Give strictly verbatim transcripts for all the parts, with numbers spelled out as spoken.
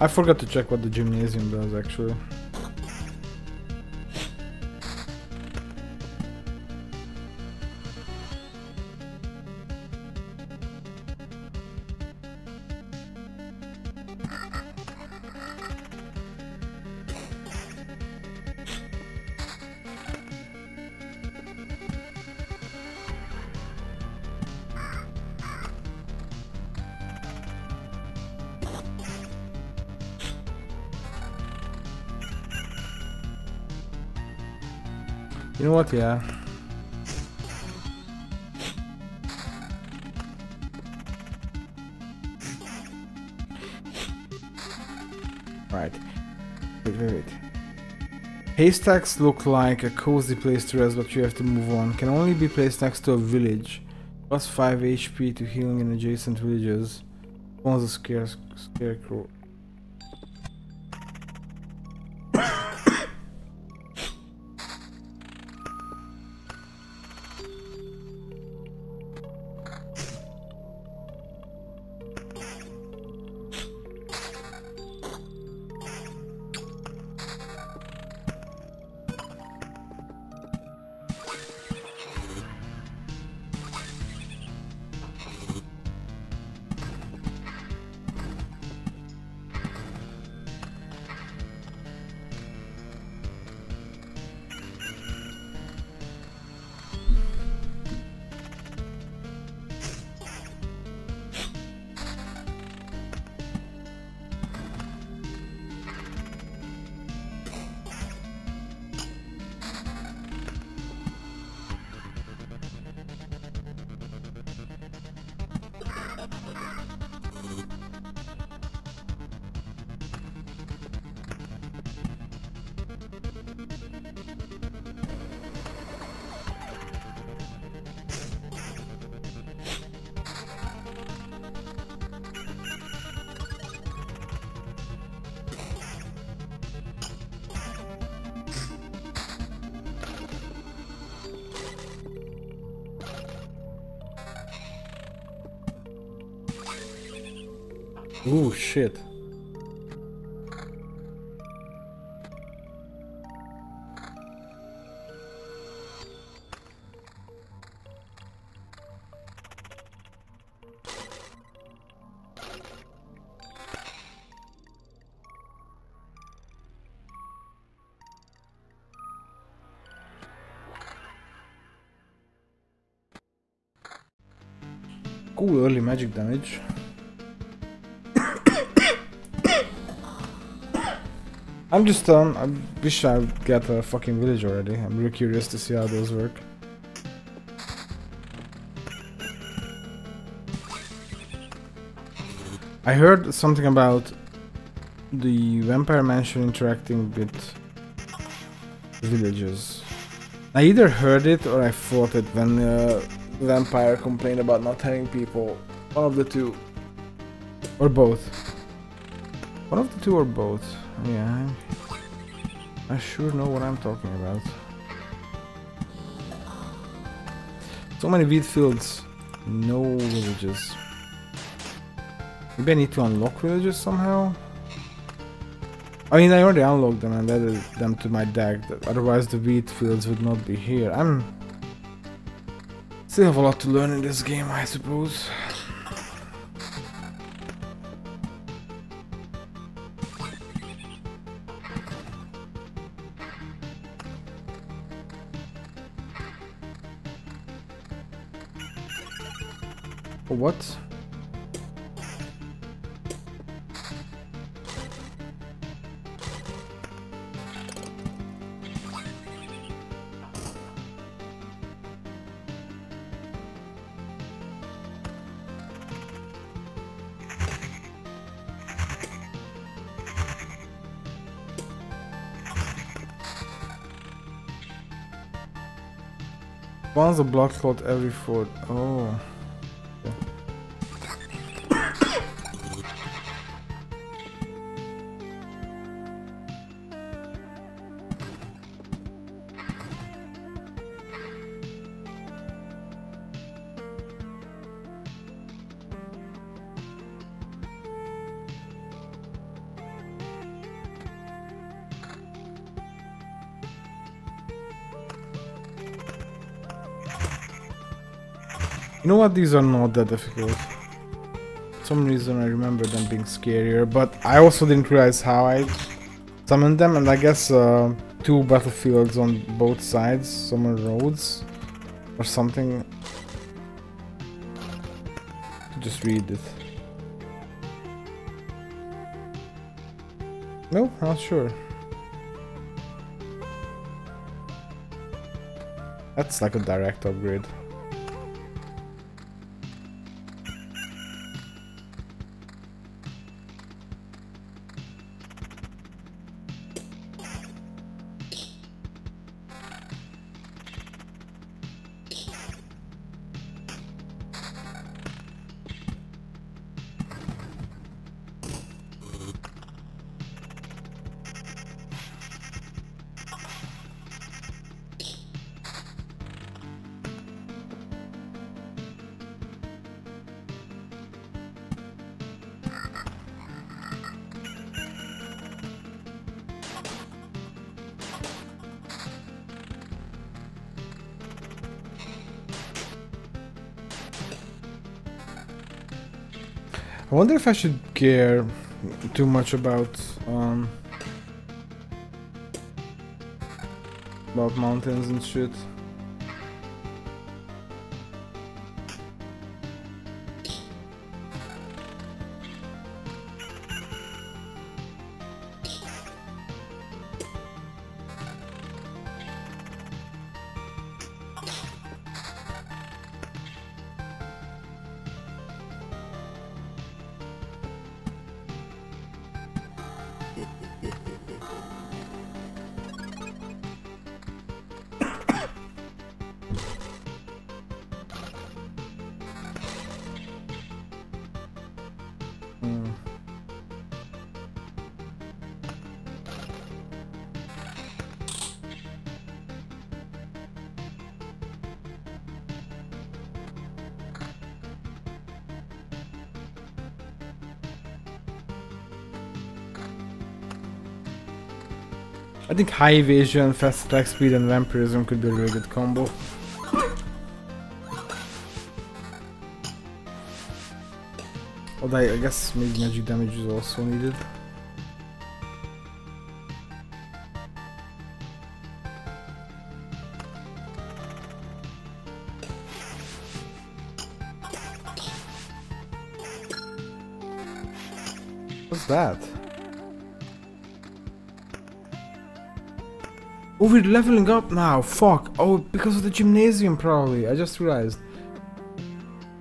I forgot to check what the gymnasium does, actually. You know what, yeah. Right. Wait, wait, wait. Haystacks look like a cozy place to rest, but you have to move on. Can only be placed next to a village. Plus five H P to healing in adjacent villages. Spawns a scare scarecrow. Ooh, shit. Cool early magic damage. I'm just, um, I wish I would get a fucking village already. I'm really curious to see how those work. I heard something about the vampire mansion interacting with villages. I either heard it or I thought it when uh, vampire complained about not having people. One of the two. Or both. One of the two or both. Yeah, I sure know what I'm talking about. So many wheat fields, no villages. Maybe I need to unlock villages somehow? I mean, I already unlocked them and added them to my deck, otherwise the wheat fields would not be here. I'm... still have a lot to learn in this game, I suppose. What? Once a blood clot every four. Oh. You know what? These are not that difficult. For some reason I remember them being scarier, but I also didn't realize how I summoned them, and I guess uh, two battlefields on both sides, some are roads or something. Just read it. No, not sure. That's like a direct upgrade. I wonder if I should care too much about um, about mountains and shit. I think high evasion, fast attack speed, and vampirism could be a really good combo. Although I guess maybe magic damage is also needed. What's that? Oh, we're leveling up now, fuck. Oh, because of the gymnasium probably, I just realized.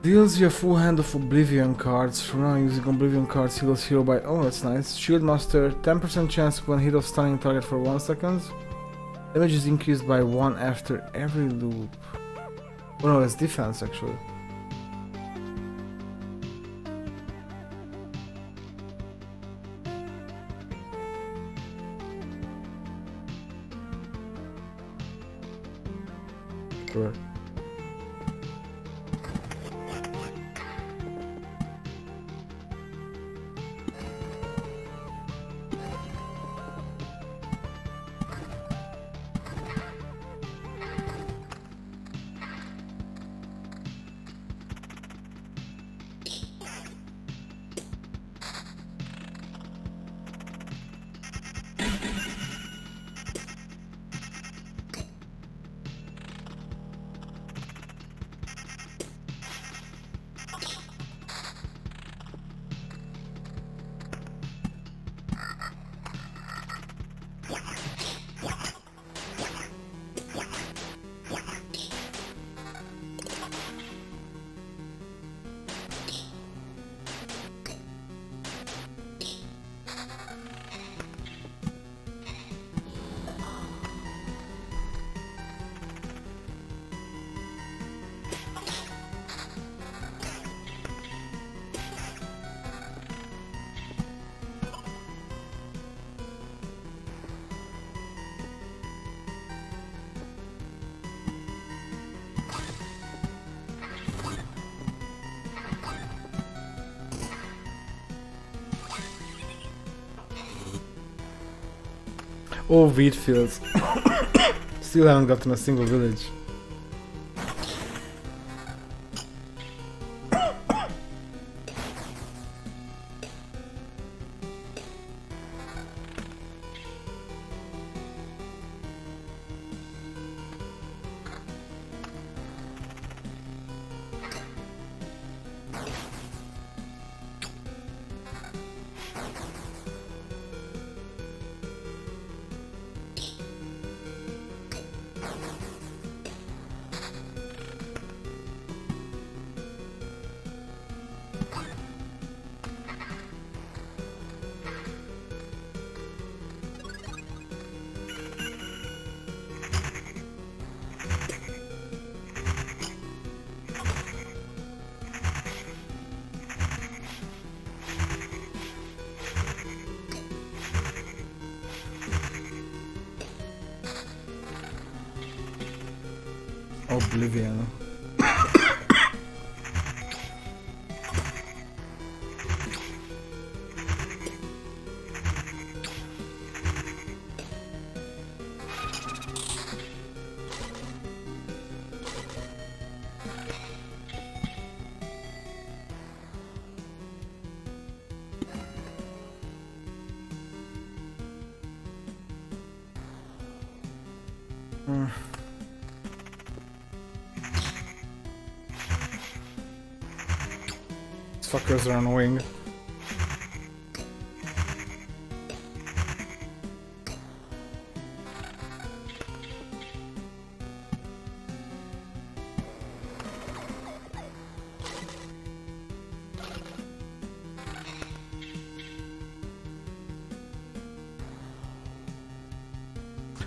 Deals you a full hand of Oblivion cards. From now using Oblivion cards heals hero by... Oh, that's nice. Shield master, ten percent chance of one hit of stunning target for one second. Damage is increased by one after every loop. Oh no, that's defense actually. Oh, wheat fields. Still haven't gotten a single village. Oblivion. Suckers are annoying.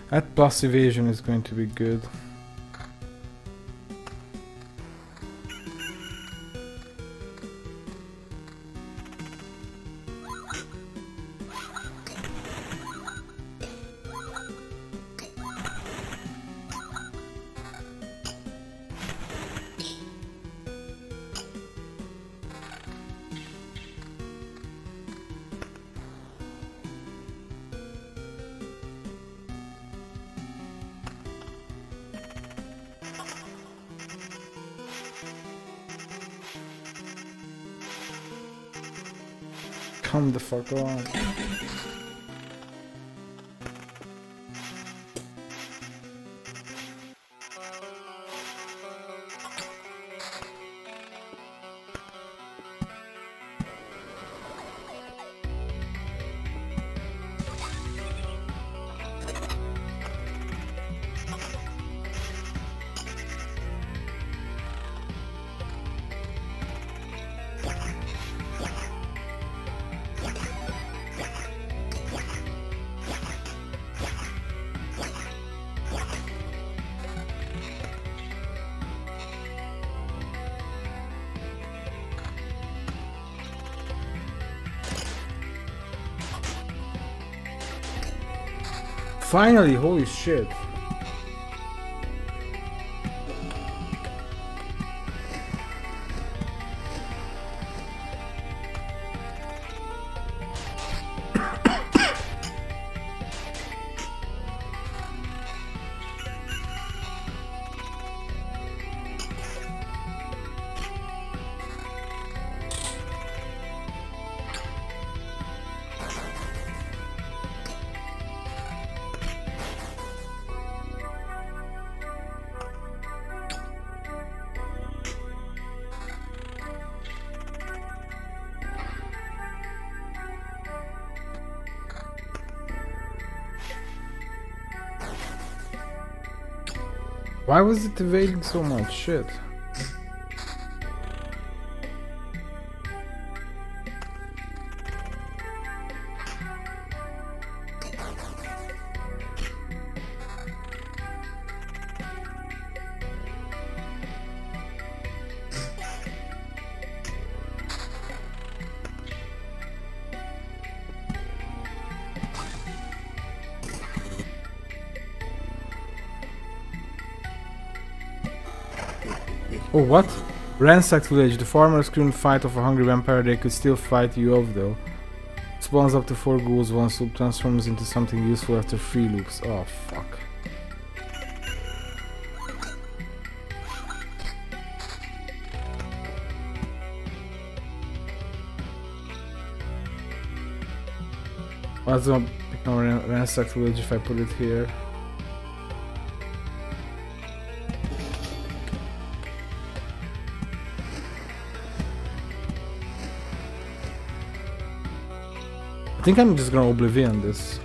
That plus evasion is going to be good. Come the fuck on. Finally, holy shit. Why was it evading so much? Shit. Oh, what? Ransacked village. The farmers couldn't fight off a hungry vampire, they could still fight you off though. Spawns up to four ghouls, one loop transforms into something useful after three loops. Oh, fuck. Why does it become a ransacked village if I put it here? I think I'm just gonna oblivion this.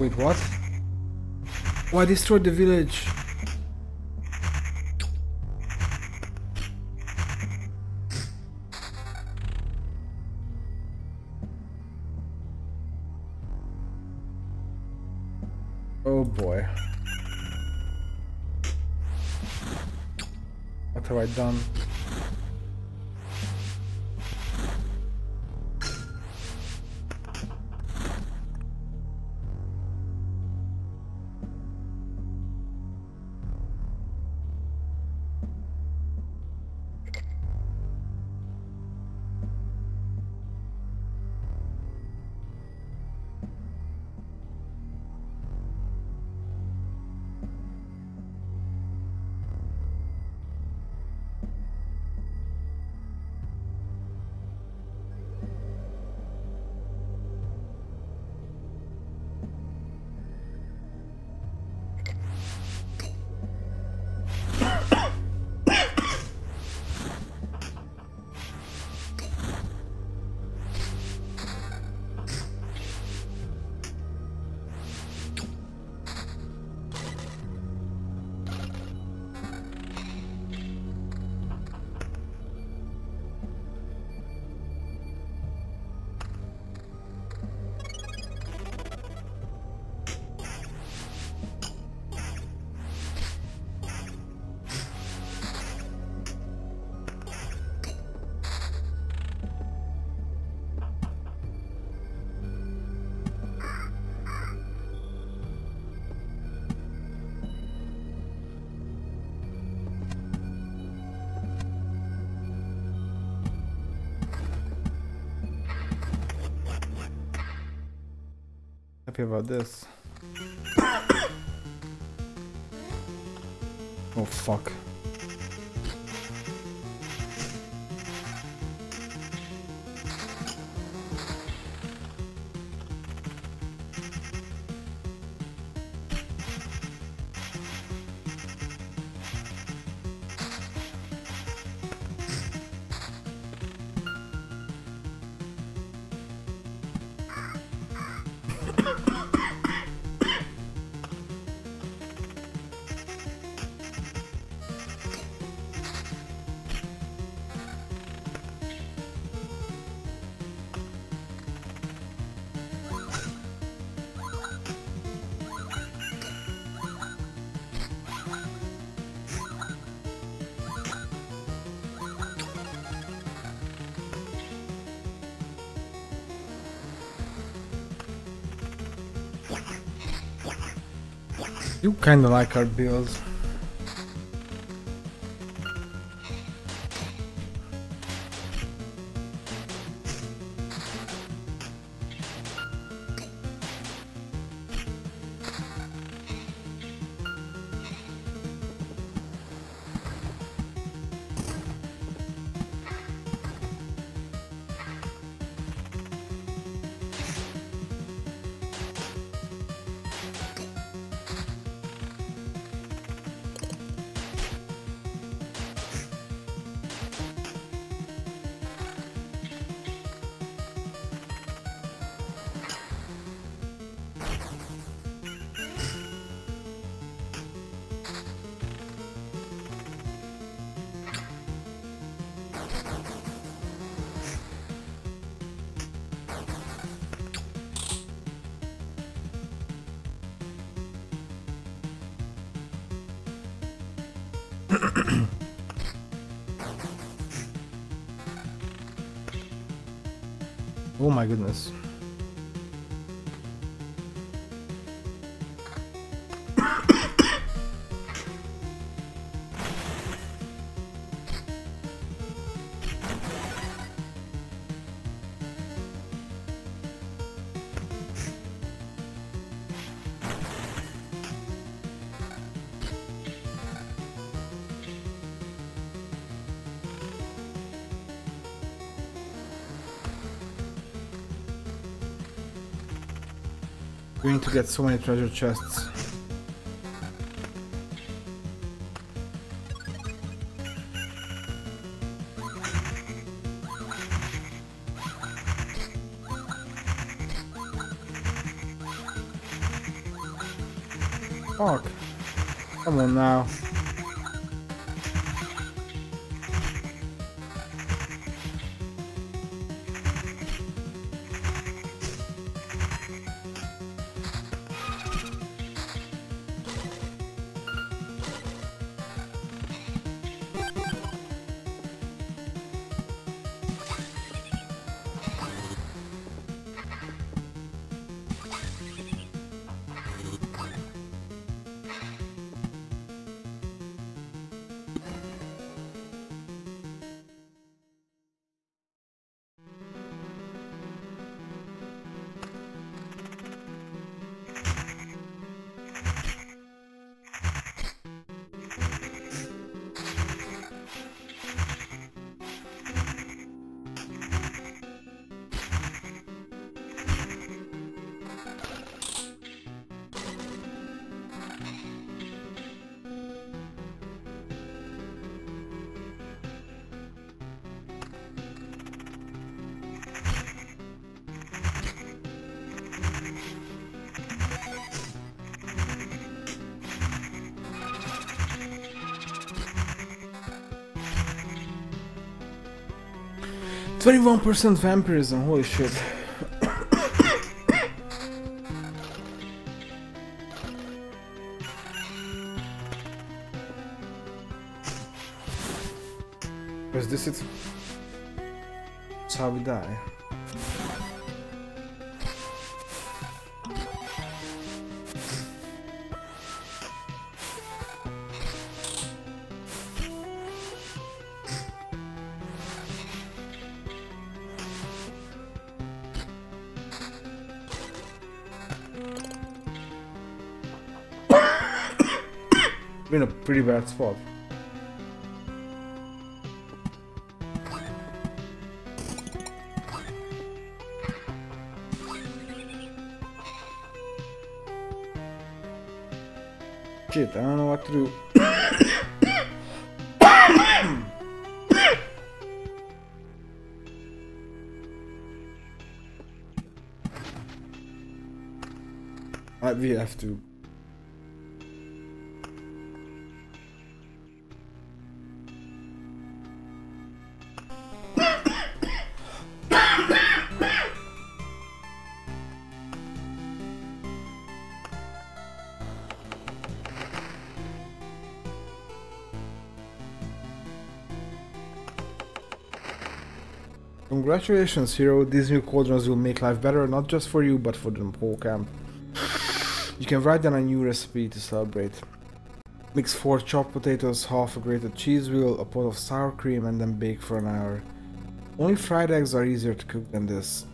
Wait, what? Oh, I destroyed the village. Oh boy. What have I done? About this. Oh fuck. You kinda like our build. Oh my goodness. We need to get so many treasure chests. Fuck. Come on now. twenty-one percent vampirism, holy shit. Is this it? That's how we die. We're in a pretty bad spot. Shit, I don't know what to do. Right, we have to. Congratulations, hero, these new cauldrons will make life better, not just for you, but for the whole camp. You can write down a new recipe to celebrate. Mix four chopped potatoes, half a grated cheese wheel, a pot of sour cream, and then bake for an hour. Only fried eggs are easier to cook than this.